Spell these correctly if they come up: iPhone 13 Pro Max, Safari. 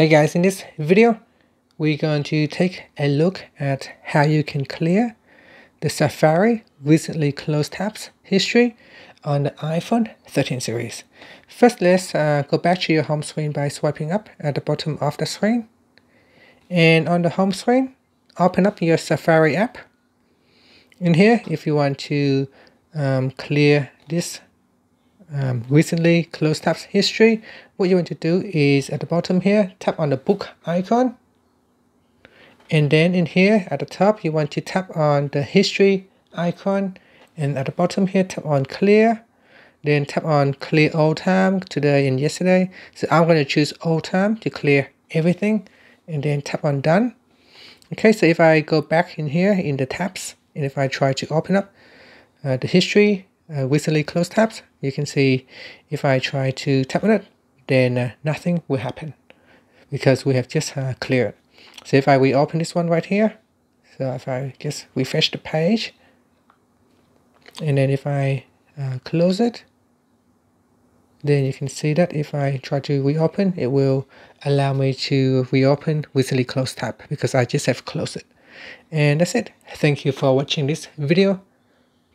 Hey guys, in this video we're going to take a look at how you can clear the Safari recently closed tabs history on the iPhone 13 series. First, let's go back to your home screen by swiping up at the bottom of the screen. And on the home screen, open up your Safari app. In here, if you want to clear this recently closed tabs history, what you want to do is at the bottom here, tap on the book icon, and then in here at the top you want to tap on the history icon, and at the bottom here tap on clear, then tap on clear all time, today and yesterday. So I'm going to choose all time to clear everything, and then tap on done. Okay, so if I go back in here in the tabs, and if I try to open up the history recently closed tabs, you can see if I try to tap on it, then nothing will happen because we have just cleared. So if I reopen this one right here, so if I just refresh the page, and then if I close it, then you can see that if I try to reopen, it will allow me to reopen recently closed tab because I just have closed it. And that's it. Thank you for watching this video.